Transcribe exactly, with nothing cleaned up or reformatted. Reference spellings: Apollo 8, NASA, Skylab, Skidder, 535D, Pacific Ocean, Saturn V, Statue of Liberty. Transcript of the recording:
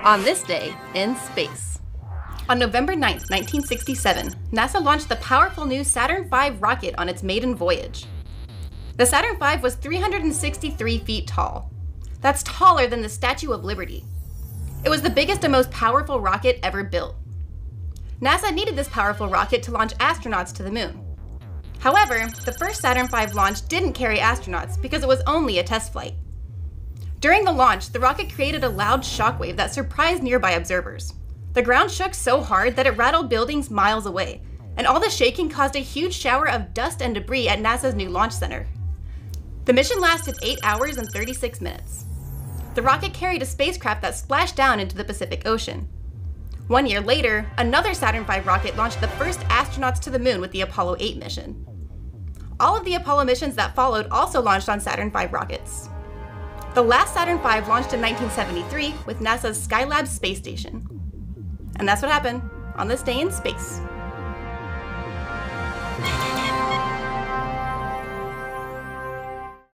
on this day in space. On November ninth, nineteen sixty-seven, NASA launched the powerful new Saturn five rocket on its maiden voyage. The Saturn five was three hundred sixty-three feet tall. That's taller than the Statue of Liberty. It was the biggest and most powerful rocket ever built. NASA needed this powerful rocket to launch astronauts to the moon. However, the first Saturn five launch didn't carry astronauts because it was only a test flight. During the launch, the rocket created a loud shockwave that surprised nearby observers. The ground shook so hard that it rattled buildings miles away, and all the shaking caused a huge shower of dust and debris at NASA's new launch center. The mission lasted eight hours and thirty-six minutes. The rocket carried a spacecraft that splashed down into the Pacific Ocean. One year later, another Saturn five rocket launched the first astronauts to the moon with the Apollo eight mission. All of the Apollo missions that followed also launched on Saturn five rockets. The last Saturn five launched in nineteen seventy-three with NASA's Skylab space station. And that's what happened on this day in space.